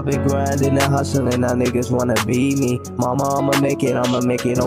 I've been grinding and hustling, now niggas wanna be me. Mama, I'ma make it on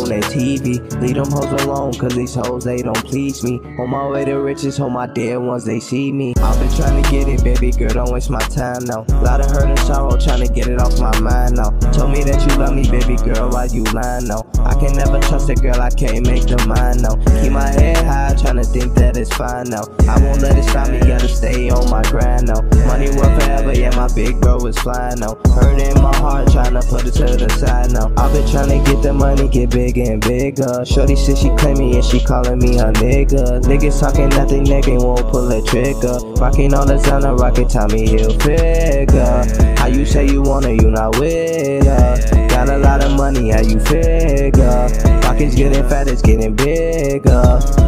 that TV. Leave them hoes alone, cause these hoes, they don't please me. On my way to riches, hold my dead ones, they see me. I've been trying to get it, baby girl, don't waste my time now. Lot of hurt and sorrow, trying to get it off my mind now. Tell me that you love me, baby girl, why you lying now? I can never trust a girl, I can't make them mine now. Keep my head high, trying to think that it's fine now. I won't let it stop me, gotta stay on my grind now. Money worth forever, yeah, my big bro is flying now. Hurting my heart, trying to put it to the side now. I've been trying to get the money, get bigger and bigger. Shorty said she claiming and she calling me a nigga. Niggas talking nothing, nigga won't pull a trigger. Rocking all the designer, rocking Tommy Hilfiger. How you say you want her, you not with her. Got a lot of money, how you figure? Pockets getting fat, it's getting bigger.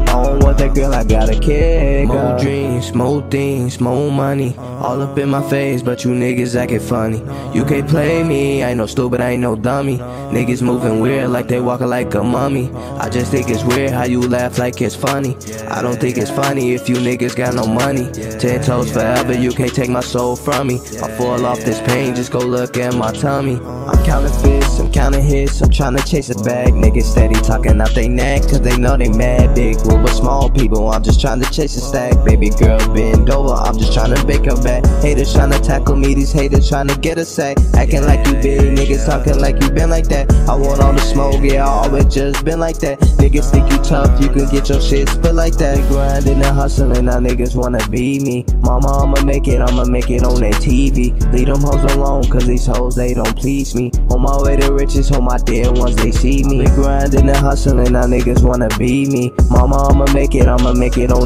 I don't want that girl, I got a kick. More dreams, more things, more money. All up in my face, but you niggas acting funny. You can't play me, I ain't no stupid, I ain't no dummy. Niggas moving weird like they walking like a mummy. I just think it's weird how you laugh like it's funny. I don't think it's funny if you niggas got no money. 10 toes forever, you can't take my soul from me. I fall off this pain, just go look at my tummy. I'm counting fists, I'm counting hits, I'm trying to chase a bag. Niggas steady talking out they neck, cause they know they mad big. With small people, I'm just trying to chase a stack. Baby girl bend over, I'm just trying to bake her back. Haters trying to tackle me, these haters trying to get a sack. Acting like you big, niggas talking like you been like that. I want all the smoke, yeah, I always just been like that. Niggas think you tough, you can get your shit spit like that. Grinding and hustling, now niggas wanna be me. Mama, I'ma make it on that TV. Leave them hoes alone, cause these hoes, they don't please me. On my way to riches, hold my dead ones, they see me. Grinding and hustling, now niggas wanna be me. Mama, I'ma make it on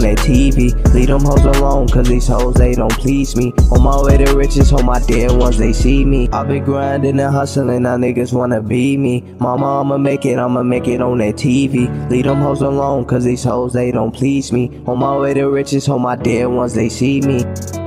that TV. Leave them hoes alone, cause these hoes, they don't please me. On my way to riches, hold my dead ones, they see me. I've been grinding and hustling, now niggas wanna be me. Mama, I'ma make it on that TV. Leave them hoes alone, cause these hoes, they don't please me. On my way to riches, hold my dead ones, they see me.